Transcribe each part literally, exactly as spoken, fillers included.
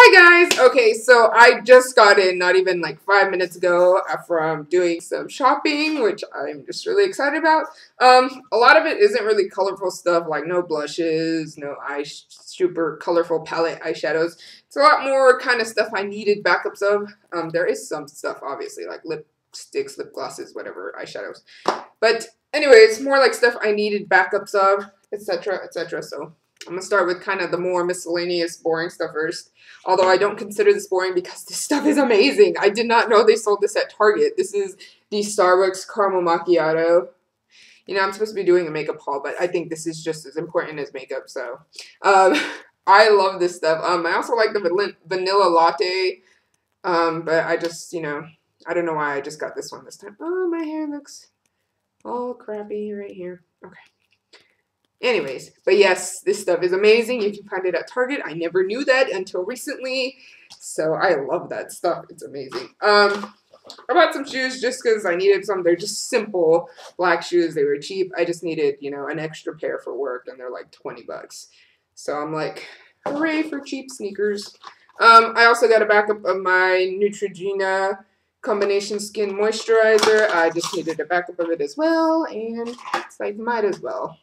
Hi guys! Okay, so I just got in not even like five minutes ago from doing some shopping, which I'm just really excited about. Um, a lot of it isn't really colorful stuff, like no blushes, no eye super colorful palette eyeshadows. It's a lot more kind of stuff I needed backups of. Um, there is some stuff, obviously, like lipsticks, lip glosses, whatever, eyeshadows. But anyways, more like stuff I needed backups of, et cetera, et cetera. So I'm going to start with kind of the more miscellaneous, boring stuff first. Although I don't consider this boring because this stuff is amazing. I did not know they sold this at Target. This is the Starbucks Caramel Macchiato. You know, I'm supposed to be doing a makeup haul, but I think this is just as important as makeup. So, um, I love this stuff. Um, I also like the vanilla latte. Um, but I just, you know, I don't know why I just got this one this time. Oh, my hair looks all crappy right here. Okay. Anyways, but yes, this stuff is amazing. You can find it at Target. I never knew that until recently, so I love that stuff. It's amazing. Um, I bought some shoes just because I needed some. They're just simple black shoes. They were cheap. I just needed, you know, an extra pair for work, and they're like twenty bucks. So I'm like, hooray for cheap sneakers. Um, I also got a backup of my Neutrogena Combination Skin Moisturizer. I just needed a backup of it as well, and it's like, might as well.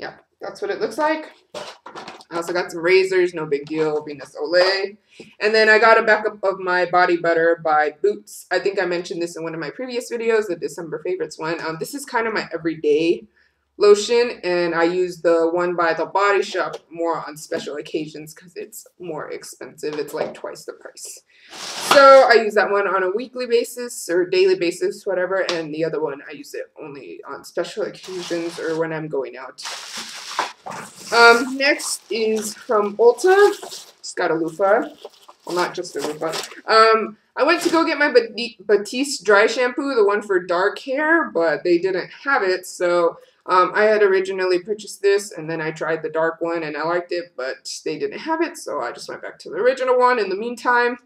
Yeah, that's what it looks like. I also got some razors, no big deal, Venus Olay. And then I got a backup of my body butter by Boots. I think I mentioned this in one of my previous videos, the December favorites one. Um, this is kind of my everyday lotion, and I use the one by The Body Shop more on special occasions because it's more expensive. It's like twice the price. So I use that one on a weekly basis or daily basis, whatever, and the other one I use it only on special occasions or when I'm going out. Um, next is from Ulta. Just got a loofah. Well, not just a loofah. Um, I went to go get my Batiste dry shampoo, the one for dark hair, but they didn't have it, so um, I had originally purchased this, and then I tried the dark one, and I liked it, but they didn't have it, so I just went back to the original one in the meantime,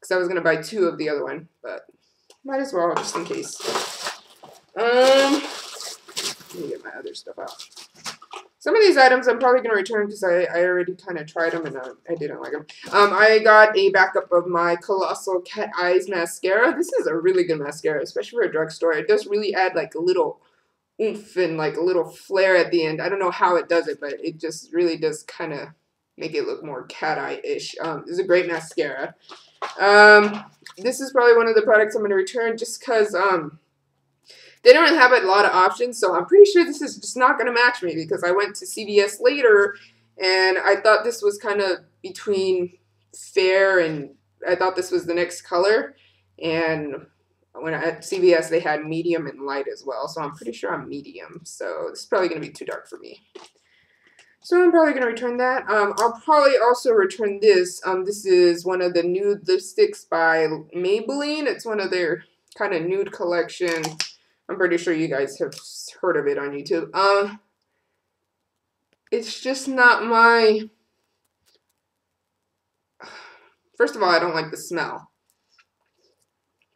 because I was going to buy two of the other one, but might as well, just in case. Um, let me get my other stuff out. Some of these items I'm probably going to return because I, I already kind of tried them and I, I didn't like them. Um, I got a backup of my Colossal Cat Eyes mascara. This is a really good mascara, especially for a drugstore. It does really add like a little oomph and like a little flare at the end. I don't know how it does it, but it just really does kind of make it look more cat eye-ish. Um, this is a great mascara. Um, this is probably one of the products I'm going to return just because um, they don't really have a lot of options, so I'm pretty sure this is just not going to match me because I went to C V S later, and I thought this was kind of between fair and I thought this was the next color, and when I, at C V S they had medium and light as well, so I'm pretty sure I'm medium, so this is probably going to be too dark for me. So I'm probably going to return that. Um, I'll probably also return this. Um, this is one of the nude lipsticks by Maybelline. It's one of their kind of nude collection. I'm pretty sure you guys have heard of it on YouTube. Um, it's just not my... First of all, I don't like the smell.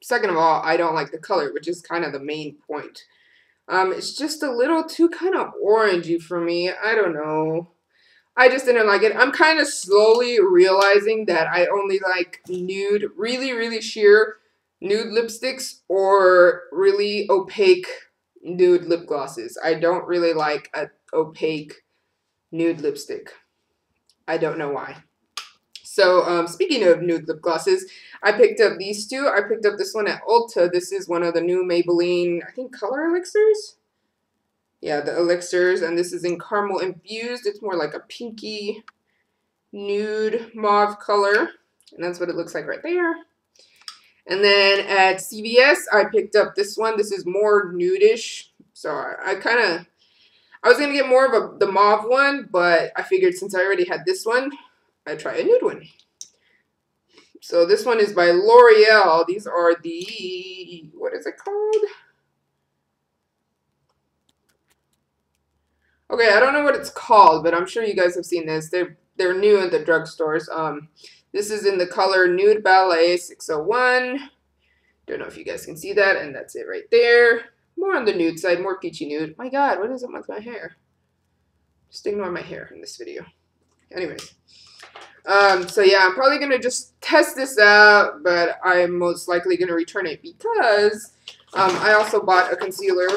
Second of all, I don't like the color, which is kind of the main point. Um, it's just a little too kind of orangey for me. I don't know. I just didn't like it. I'm kind of slowly realizing that I only like nude, really, really sheer nude lipsticks or really opaque nude lip glosses. I don't really like an opaque nude lipstick. I don't know why. So, um, speaking of nude lip glosses, I picked up these two. I picked up this one at Ulta. This is one of the new Maybelline, I think, color elixirs? Yeah, the elixirs, and this is in caramel infused. It's more like a pinky nude mauve color, and that's what it looks like right there. And then at C V S, I picked up this one. This is more nudish, so I, I kind of, I was going to get more of a, the mauve one, but I figured since I already had this one, I try a nude one. So this one is by L'Oreal. These are the, what is it called? Okay, I don't know what it's called, but I'm sure you guys have seen this. They're, they're new at the drugstores. Um, this is in the color Nude Ballet six oh one. Don't know if you guys can see that, and that's it right there. More on the nude side, more peachy nude. My God, what is up with my hair? Just ignore my hair in this video. Anyways. Um, so yeah, I'm probably going to just test this out, but I'm most likely going to return it because um, I also bought a concealer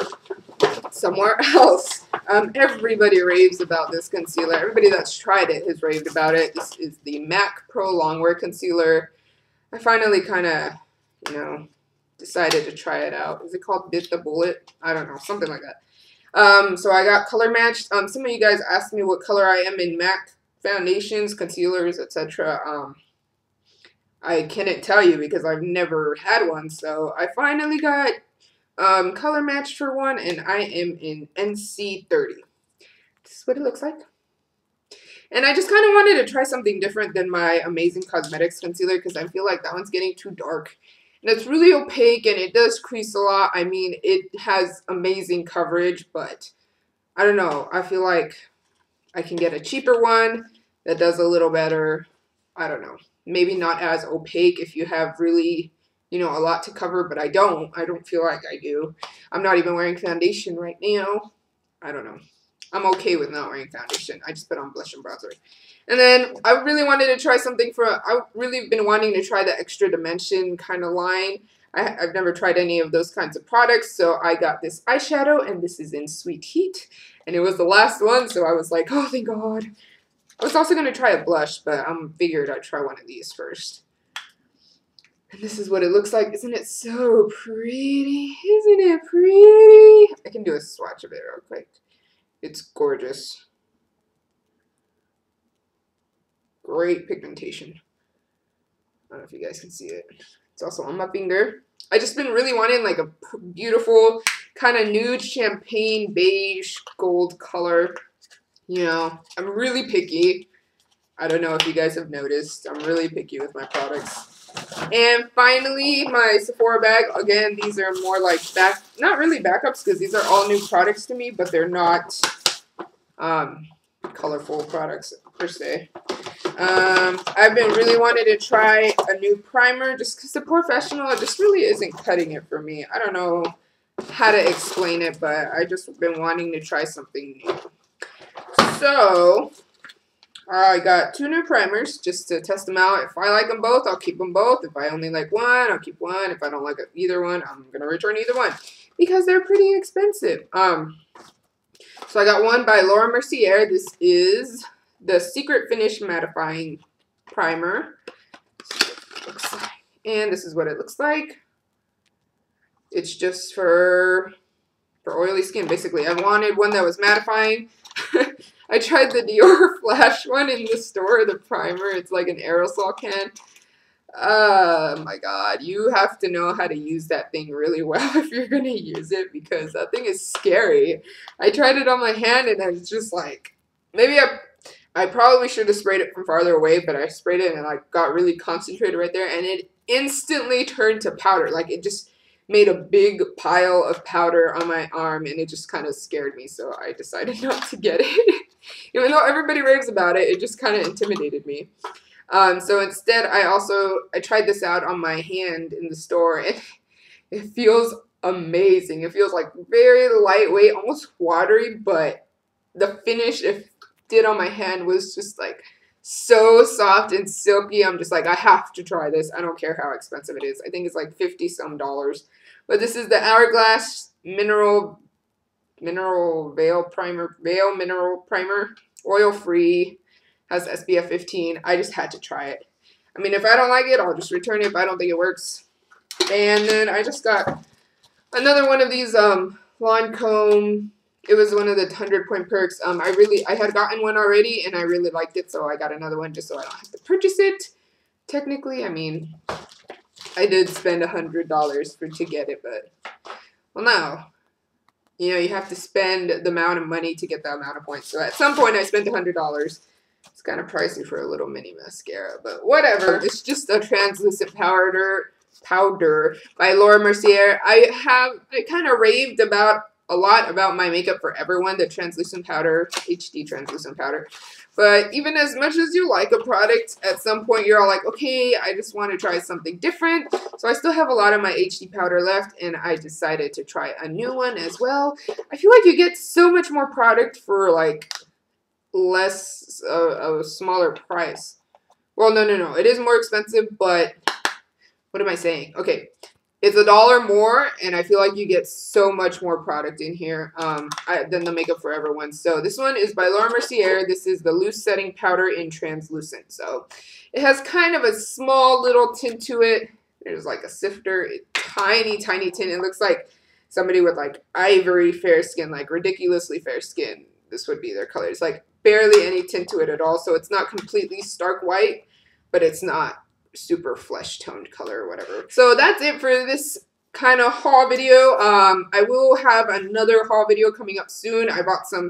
somewhere else. Um, everybody raves about this concealer. Everybody that's tried it has raved about it. This is the MAC Pro Longwear Concealer. I finally kind of, you know, decided to try it out. Is it called Bit the Bullet? I don't know, something like that. Um, so I got color matched. Um, some of you guys asked me what color I am in MAC foundations, concealers, et cetera. Um, I couldn't tell you because I've never had one. So I finally got um, color matched for one, and I am in N C thirty. This is what it looks like. And I just kind of wanted to try something different than my Amazing Cosmetics concealer because I feel like that one's getting too dark. And it's really opaque and it does crease a lot. I mean, it has amazing coverage, but I don't know. I feel like I can get a cheaper one that does a little better. I don't know. Maybe not as opaque if you have really, you know, a lot to cover, but I don't. I don't feel like I do. I'm not even wearing foundation right now. I don't know. I'm okay with not wearing foundation. I just put on blush and bronzer. And then I really wanted to try something for, I've really been wanting to try the Extra Dimension kind of line. I, I've never tried any of those kinds of products, so I got this eyeshadow, and this is in Sweet Heat. And it was the last one, so I was like, oh, thank God. I was also going to try a blush, but I um, figured I'd try one of these first. And this is what it looks like. Isn't it so pretty? Isn't it pretty? I can do a swatch of it real quick. It's gorgeous. Great pigmentation. I don't know if you guys can see it. It's also on my finger. I just been really wanting like a beautiful kind of nude champagne beige gold color. You know, I'm really picky. I don't know if you guys have noticed. I'm really picky with my products. And finally, my Sephora bag. Again, these are more like back, not really backups because these are all new products to me, but they're not um, colorful products per se. Um, I've been really wanting to try a new primer just because the Professional just really isn't cutting it for me. I don't know how to explain it, but I just been wanting to try something new. So I got two new primers just to test them out. If I like them both, I'll keep them both. If I only like one, I'll keep one. If I don't like either one, I'm going to return either one because they're pretty expensive. Um, so I got one by Laura Mercier. This is the Secret Finish Mattifying Primer. And this is what it looks like. It's just for, for oily skin, basically. I wanted one that was mattifying. I tried the Dior Flash one in the store, the primer. It's like an aerosol can. Oh my God. You have to know how to use that thing really well if you're going to use it because that thing is scary. I tried it on my hand and I was just like, maybe I, I probably should have sprayed it from farther away, but I sprayed it and I got really concentrated right there and it instantly turned to powder. Like it just made a big pile of powder on my arm and it just kind of scared me, so I decided not to get it. Even though everybody raves about it, it just kind of intimidated me. Um, so instead, I also, I tried this out on my hand in the store. It, it feels amazing. It feels like very lightweight, almost watery, but the finish it did on my hand was just like so soft and silky. I'm just like, I have to try this. I don't care how expensive it is. I think it's like fifty some dollars. But this is the Hourglass Mineral... Mineral Veil Primer, Veil Mineral Primer, oil-free, has S P F fifteen. I just had to try it. I mean, if I don't like it, I'll just return it if I don't think it works. And then I just got another one of these um, Lancome. It was one of the hundred point perks. Um, I really, I had gotten one already, and I really liked it, so I got another one just so I don't have to purchase it. Technically, I mean, I did spend one hundred dollars for to get it, but, well, no. You know, you have to spend the amount of money to get the amount of points. So at some point, I spent one hundred dollars. It's kind of pricey for a little mini mascara, but whatever. It's just a translucent powder powder by Laura Mercier. I have, I kind of raved about a lot about my Makeup Forever one, the translucent powder, H D translucent powder. But even as much as you like a product, at some point you're all like, okay, I just want to try something different. So I still have a lot of my H D powder left, and I decided to try a new one as well. I feel like you get so much more product for like less, uh, a smaller price. Well, no, no, no. It is more expensive, but what am I saying? Okay. It's a dollar more, and I feel like you get so much more product in here um, I, than the Makeup Forever one. So this one is by Laura Mercier. This is the Loose Setting Powder in Translucent. So it has kind of a small little tint to it. There's like a sifter, a tiny, tiny tint. It looks like somebody with like ivory fair skin, like ridiculously fair skin. This would be their color. It's like barely any tint to it at all. So it's not completely stark white, but it's not super flesh toned color or whatever. So that's it for this kind of haul video. Um, I will have another haul video coming up soon. I bought some,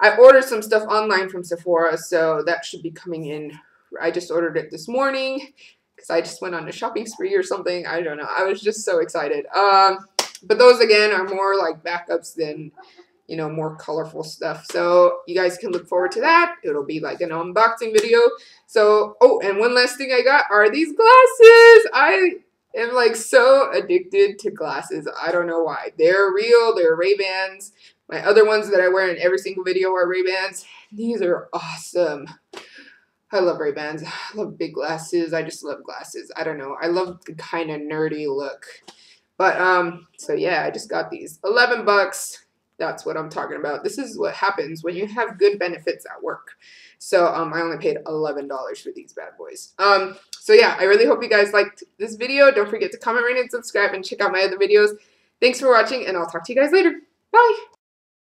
I ordered some stuff online from Sephora, so that should be coming in. I just ordered it this morning because I just went on a shopping spree or something. I don't know. I was just so excited. Um, but those again are more like backups than, you know, more colorful stuff. So you guys can look forward to that. It'll be like an unboxing video. So, oh, and one last thing I got are these glasses. I am like so addicted to glasses. I don't know why. They're real. They're Ray Bans. My other ones that I wear in every single video are Ray Bans. These are awesome. I love Ray Bans. I love big glasses. I just love glasses. I don't know. I love the kind of nerdy look. But, um, so yeah, I just got these. eleven bucks. That's what I'm talking about. This is what happens when you have good benefits at work. So um, I only paid eleven dollars for these bad boys. Um, so yeah, I really hope you guys liked this video. Don't forget to comment, rate, and subscribe, and check out my other videos. Thanks for watching, and I'll talk to you guys later. Bye!